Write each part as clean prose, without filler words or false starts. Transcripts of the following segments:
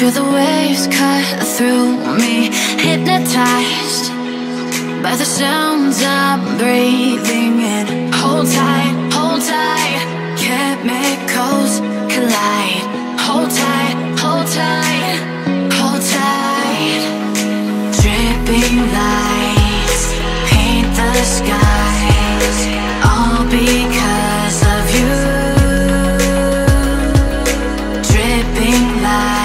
Feel the waves cut through me, hypnotized by the sounds I'm breathing in. Hold tight, chemicals collide. Hold tight, hold tight, hold tight. Dripping lights paint the skies, all because of you. Dripping lights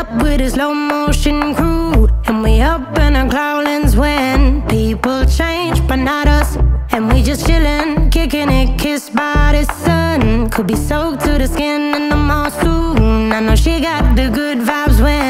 up with a slow motion crew, and we up in our clouds when people change, but not us. And we just chillin', kicking it, kissed by the sun. Could be soaked to the skin in the mall soon. I know she got the good vibes when